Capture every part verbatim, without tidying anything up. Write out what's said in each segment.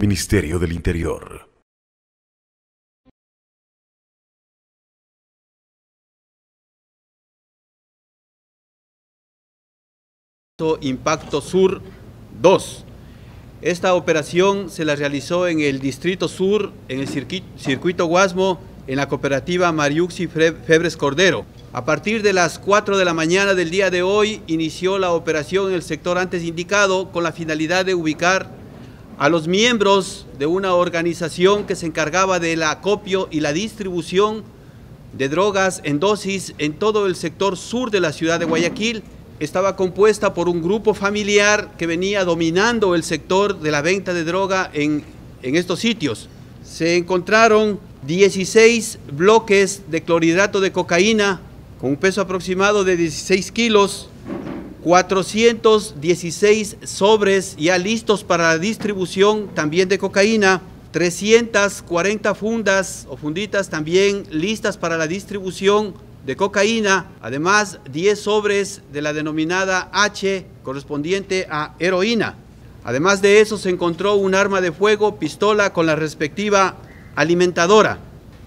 Ministerio del Interior. Impacto Sur dos. Esta operación se la realizó en el Distrito Sur, en el Circuito Guasmo, en la cooperativa Mariuxi Febres Cordero. A partir de las cuatro de la mañana del día de hoy, inició la operación en el sector antes indicado con la finalidad de ubicar a los miembros de una organización que se encargaba del acopio y la distribución de drogas en dosis en todo el sector sur de la ciudad de Guayaquil. Estaba compuesta por un grupo familiar que venía dominando el sector de la venta de droga en, en estos sitios. Se encontraron dieciséis bloques de clorhidrato de cocaína con un peso aproximado de dieciséis kilos, cuatrocientos dieciséis sobres ya listos para la distribución también de cocaína, trescientas cuarenta fundas o funditas también listas para la distribución de cocaína, además diez sobres de la denominada H correspondiente a heroína. Además de eso se encontró un arma de fuego, pistola con la respectiva alimentadora.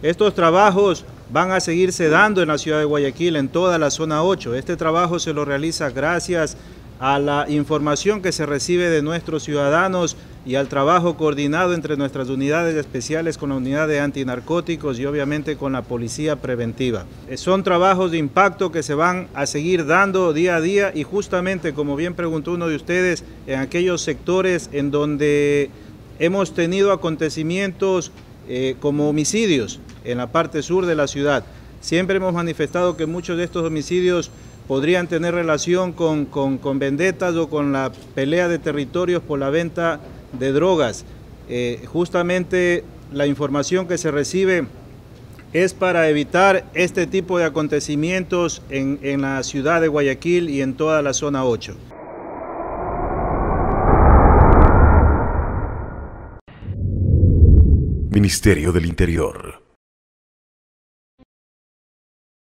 Estos trabajos van a seguirse dando en la ciudad de Guayaquil, en toda la zona ocho. Este trabajo se lo realiza gracias a la información que se recibe de nuestros ciudadanos y al trabajo coordinado entre nuestras unidades especiales con la unidad de antinarcóticos y obviamente con la policía preventiva. Son trabajos de impacto que se van a seguir dando día a día y justamente, como bien preguntó uno de ustedes, en aquellos sectores en donde hemos tenido acontecimientos eh, como homicidios en la parte sur de la ciudad. Siempre hemos manifestado que muchos de estos homicidios podrían tener relación con, con, con vendetas o con la pelea de territorios por la venta de drogas. Eh, justamente la información que se recibe es para evitar este tipo de acontecimientos en, en la ciudad de Guayaquil y en toda la zona ocho. Ministerio del Interior.